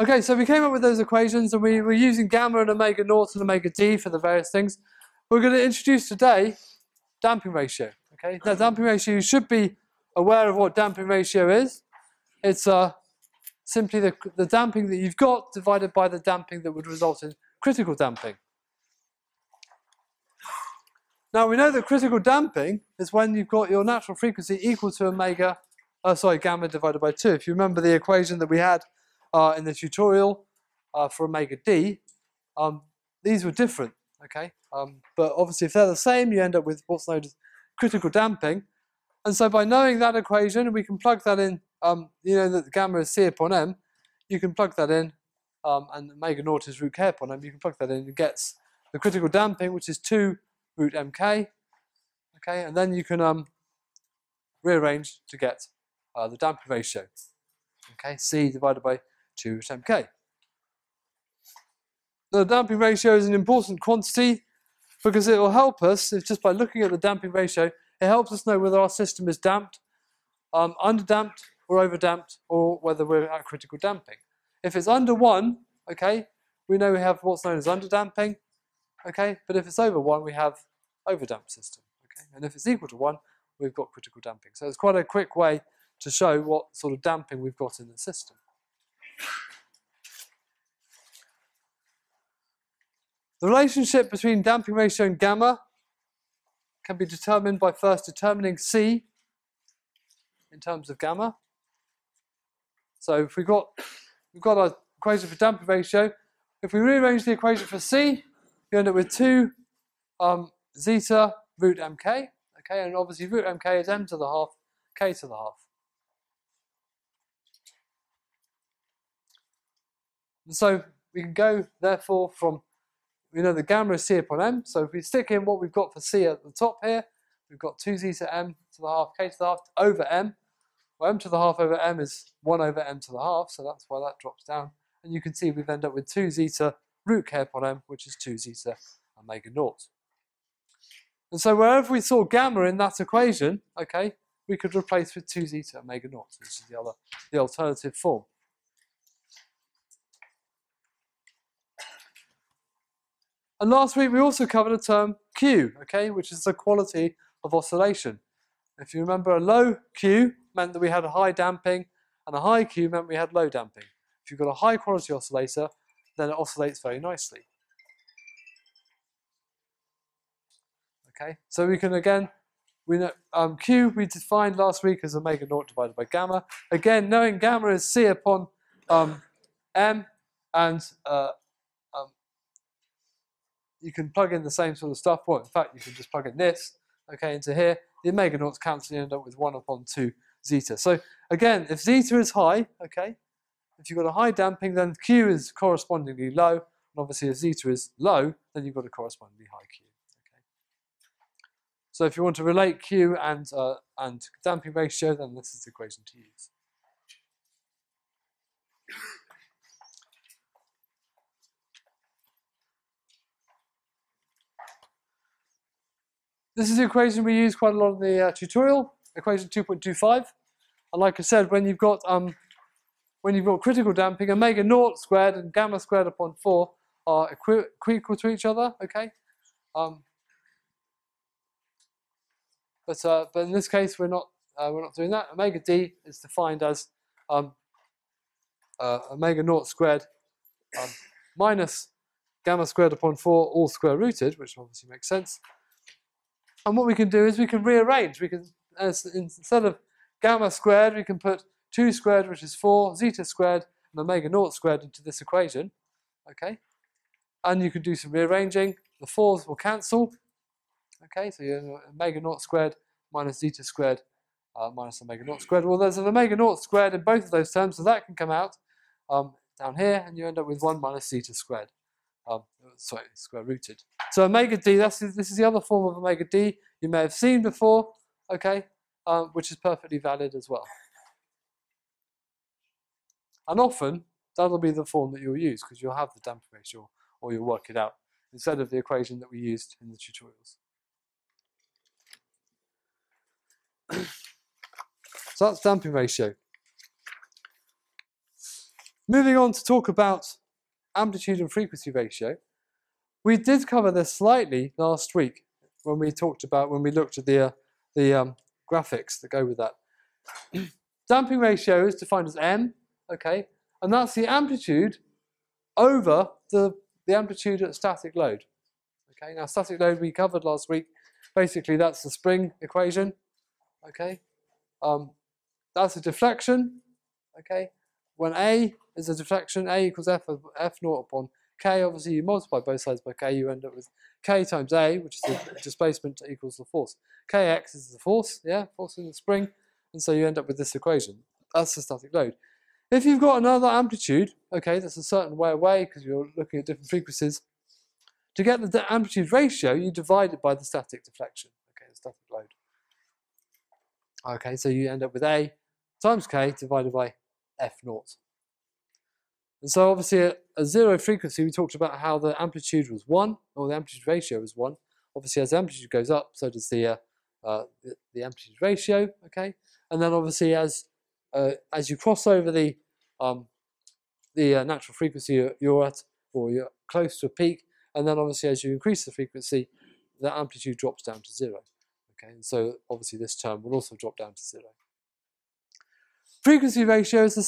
Okay, so we came up with those equations, and we were using gamma and omega naught and omega d for the various things. We're going to introduce today damping ratio. Okay, now damping ratio, you should be aware of what damping ratio is. It's simply the damping that you've got divided by the damping that would result in critical damping. Now we know that critical damping is when you've got your natural frequency equal to gamma divided by 2. If you remember the equation that we had in the tutorial for omega d, these were different, okay? But obviously if they're the same, you end up with what's known as critical damping. And so by knowing that equation, we can plug that in, you know that gamma is C upon m, you can plug that in, and omega naught is root k upon m, you can plug that in and it gets the critical damping, which is 2 root mk, okay? And then you can rearrange to get the damping ratio, okay? C divided by 2 root mk. The damping ratio is an important quantity because it will help us, just by looking at the damping ratio, it helps us know whether our system is damped, underdamped or overdamped, or whether we're at critical damping. If it's under 1, okay, we know we have what's known as underdamping, okay, but if it's over 1, we have overdamped system, okay, and if it's equal to 1, we've got critical damping. So it's quite a quick way to show what sort of damping we've got in the system. The relationship between damping ratio and gamma can be determined by first determining C in terms of gamma. So if we've got our equation for damping ratio, if we rearrange the equation for C, you end up with 2 zeta root mk, okay, and obviously root mk is m to the half, k to the half. And so we can go, therefore, from, we know the gamma is C upon m, so if we stick in what we've got for C at the top here, we've got 2 zeta m to the half, k to the half over m. Well, m to the half over m is 1 over m to the half, so that's why that drops down. And you can see we've ended up with 2 zeta root k upon m, which is 2 zeta omega naught. And so wherever we saw gamma in that equation, okay, we could replace with 2 zeta omega naught, which is the alternative form. And last week we also covered a term Q, okay, which is the quality of oscillation. If you remember, a low Q meant that we had a high damping, and a high Q meant we had low damping. If you've got a high quality oscillator, then it oscillates very nicely. Okay, so we can again, we know Q we defined last week as omega naught divided by gamma. Again, knowing gamma is C upon m, and you can plug in the same sort of stuff. Well, in fact, you can just plug in this, okay, into here. The omega naughts cancel, you end up with 1 upon 2 zeta. So again, if zeta is high, okay, if you've got a high damping, then Q is correspondingly low. And obviously, if zeta is low, then you've got a correspondingly high Q. Okay. So if you want to relate Q and damping ratio, then this is the equation to use. This is the equation we use quite a lot in the tutorial, equation 2.25. And like I said, when you've got critical damping, omega naught squared and gamma squared upon 4 are equal to each other. Okay, but in this case we're not doing that. Omega d is defined as omega naught squared minus gamma squared upon 4 all square rooted, which obviously makes sense. And what we can do is we can rearrange. We can, instead of gamma squared, we can put 2 squared, which is 4, zeta squared, and omega naught squared into this equation. Okay, and you can do some rearranging. The 4s will cancel. Okay, so you have omega naught squared minus zeta squared minus omega naught squared. Well, there's an omega naught squared in both of those terms, so that can come out down here, and you end up with 1 minus zeta squared. Sorry, square rooted. So omega d, this is the other form of omega d you may have seen before, okay, which is perfectly valid as well. And often, that'll be the form that you'll use, because you'll have the damping ratio, or you'll work it out, instead of the equation that we used in the tutorials. So that's damping ratio. Moving on to talk about amplitude and frequency ratio. We did cover this slightly last week when we talked about, when we looked at the graphics that go with that. Damping ratio is defined as M, okay, and that's the amplitude over the amplitude at static load. Okay, now static load we covered last week. Basically, that's the spring equation. Okay, that's a deflection. Okay, when A is a deflection, A equals F naught upon K. Obviously, you multiply both sides by K, you end up with K times A, which is the displacement, equals the force. Kx is the force, yeah, force in the spring, and so you end up with this equation. That's the static load. If you've got another amplitude, okay, that's a certain way away because you're looking at different frequencies. To get the amplitude ratio, you divide it by the static deflection, okay, the static load. Okay, so you end up with A times K divided by F naught. And so obviously at a zero frequency, we talked about how the amplitude was 1, or the amplitude ratio was 1. Obviously as the amplitude goes up, so does the amplitude ratio, okay? And then obviously as you cross over the natural frequency you're at, or you're close to a peak, and then obviously as you increase the frequency, the amplitude drops down to 0. Okay, and so obviously this term will also drop down to 0. Frequency ratio is a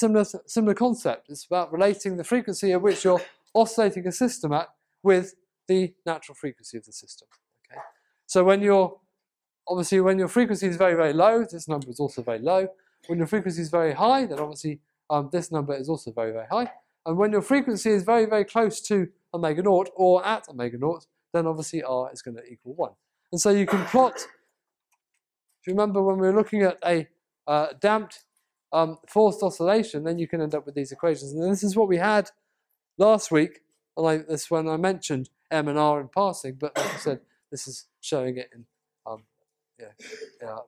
similar concept. It's about relating the frequency at which you're oscillating a system at with the natural frequency of the system. Okay, so when you're obviously when your frequency is very, very low, this number is also very low. When your frequency is very high, then obviously this number is also very, very high. And when your frequency is very, very close to omega naught or at omega naught, then obviously R is going to equal 1. And so you can plot, if you remember when we were looking at a damped forced oscillation, then you can end up with these equations. And this is what we had last week, like this when I mentioned M and R in passing, but like I said, this is showing it in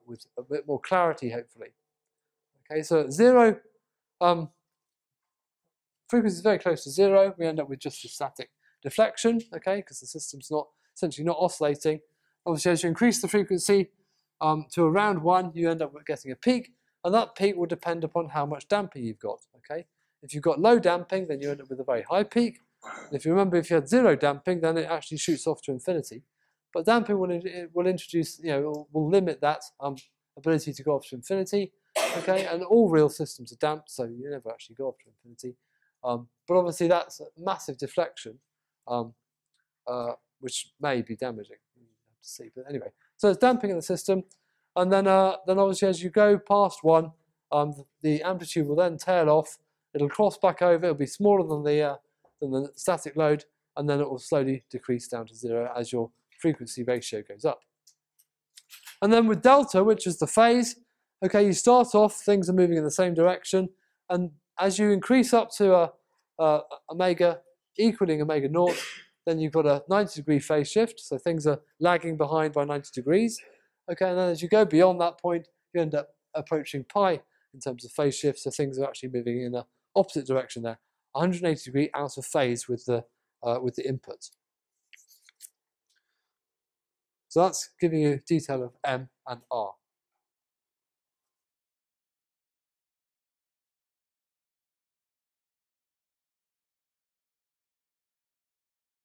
with a bit more clarity, hopefully. Okay, so at 0, frequency is very close to 0, we end up with just a static deflection, okay, because the system's not, essentially not oscillating. Obviously, as you increase the frequency to around 1, you end up getting a peak, and that peak will depend upon how much damping you've got, okay? If you've got low damping, then you end up with a very high peak. And if you remember, if you had 0 damping, then it actually shoots off to infinity. But damping will introduce, you know, will limit that ability to go off to infinity, okay? And all real systems are damped, so you never actually go off to infinity. But obviously that's a massive deflection, which may be damaging. You have to see, but anyway. So it's damping in the system, and then obviously as you go past 1, the amplitude will then tail off. It'll cross back over. It'll be smaller than the static load, and then it will slowly decrease down to 0 as your frequency ratio goes up. And then with delta, which is the phase, okay, you start off, things are moving in the same direction, and as you increase up to omega equaling omega naught, then you've got a 90-degree phase shift, so things are lagging behind by 90 degrees. Okay, and then as you go beyond that point, you end up approaching pi in terms of phase shift, so things are actually moving in the opposite direction there, 180 degree out of phase with the input. So that's giving you detail of M and R.